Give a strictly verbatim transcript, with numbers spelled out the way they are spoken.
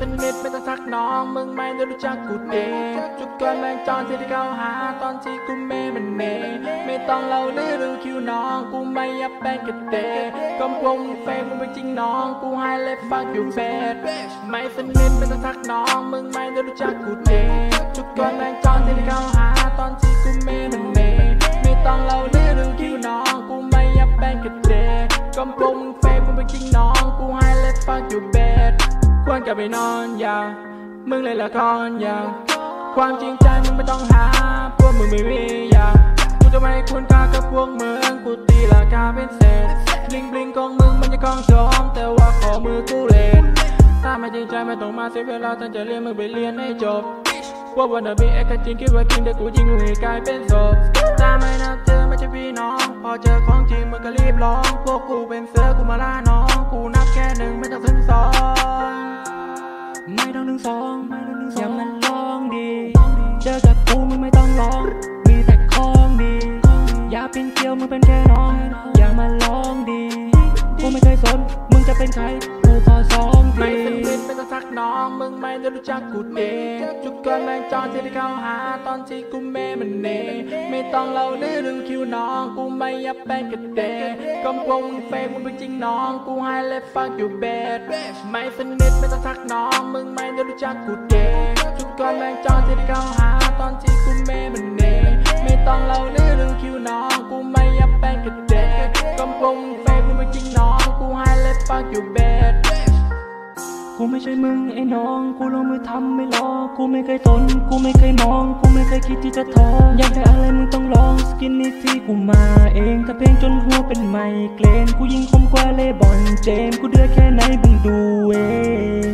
สนิทไม่ต้องทักน้องมึงไม่ได้รู้จักกูดีจุกเกินแมงจอนที่เขาหาตอนที่กูเมมันเมไม่ต้องเล่าเรื่องคิวน้องกูไม่ยับแบงกับเตะกำกลมเฟยมึงไปจริงน้องกูให้เล็บฟักอยู่เฟดไม่สนิทไม่ต้องทักน้องมึงไม่ได้รู้จักกูดีจุกเกินแมงจอนที่เขาหาตอนที่กูเมมันเมไม่ต้องเล่าเรื่องคิวน้องกูไม่ยับแบงกับเตะกำกลมเฟยมึงไปจริงน้องกูให้เล็บฟักอยู่เบดควรกลับไปนอนยามึงเลยละครยาความจริงใจมึงไม่ต้องหาพวกมึงไม่มียากูจะไม่ควรกล้ากับพวกมึงกูตีราคาเป็นเศษบลิงบลิงกองมึงมันจะกองจอมแต่ว่าขอมือกูเล่นถ้าไม่จริงใจไม่ต้องมาเสียเวลาตั้งใจเรียนมึงไปเรียนให้จบว่าวันเดอร์บีเอ็กซ์จริงคิดว่ากินแต่กูยิงมึงให้กลายเป็นศพถ้าไม่น่าเจอไม่ใช่พี่น้องพอเจอของจริงมึงก็รีบร้องพวกกูเป็นเสือกูมาล่าน้องกูนับแค่หนึ่งไม่ต้องถึงสองไม่ต้องถึงสองอย่ามันร้องดีเจอกับกูมึงไม่ต้องร้องมีแต่ของดีอย่าเป็นเกลียวมึงเป็นแค่น้องอย่ามันร้องดีกูไม่เคยสนมึงจะเป็นใครกูพอสองไม่สนิทไม่ต้องทักน้องมึงไม่ได้รู้จักกูดีจุกเกินแมงจอนที่เขาหาตอนที่กูเมมันเนไม่ต้องเล่าเรื่องคิวน้องกูไม่ยับแบงกับเตะกำกลมเฟยมึงเป็นจริงน้องกูให้เล็บฟักอยู่เบดไม่สนิทไม่ต้องทักน้องมึงไม่ได้รู้จักกูดีจุกเกินแมงจอนที่เขาหาตอนที่กูเมมันเนไม่ต้องเล่าเรื่องคิวน้องกูไม่ยับแบงกับเตะกำกลมเฟยมึงเป็นจริงน้องกูให้เล็บฟักอยู่เบดกูไม่ใช่มึงไอ้น้องกูลงมือทำไม่รอกูไม่เคยทนกูไม่เคยมองกูไม่เคยคิดที่จะท้ออยากได้อะไรมึงต้องลองสกินนี่ที่กูมาเองถ้าเพลงจนหัวเป็นไมเกรนกูยิงคมกว่าเลบอนเจมกูเดือดแค่ไหนมึงดูเอง